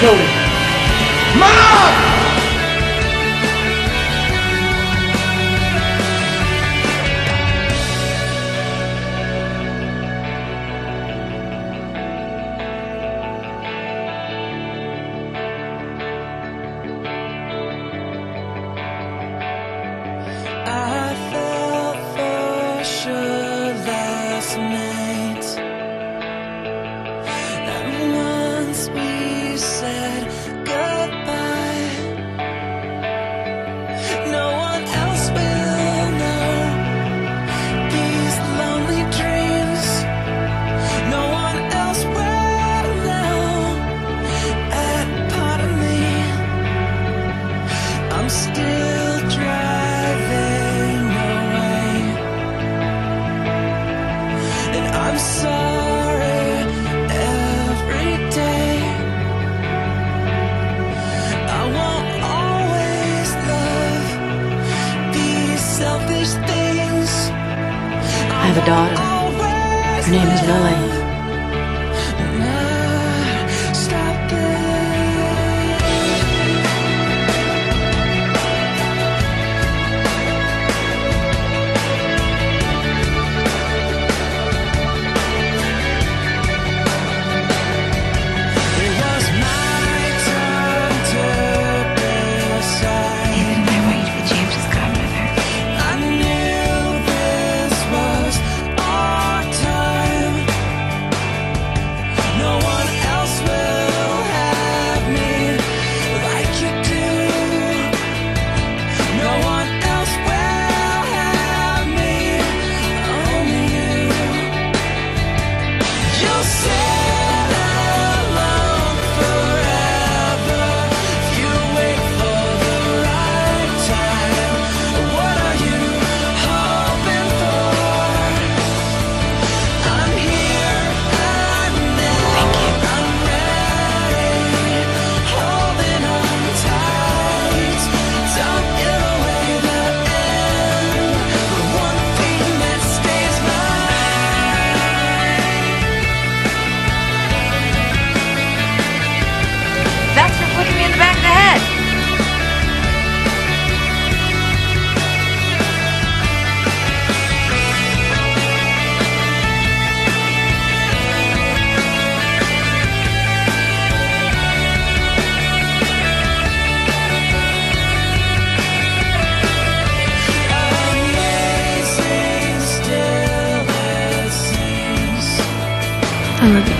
Cody. Mom! I fell for sure last night that once we said goodbye, no one else will know these lonely dreams. No one else will know that part of me. I'm still driving away, and I'm sorry every day. I have a daughter. Her name is Lily. I love you.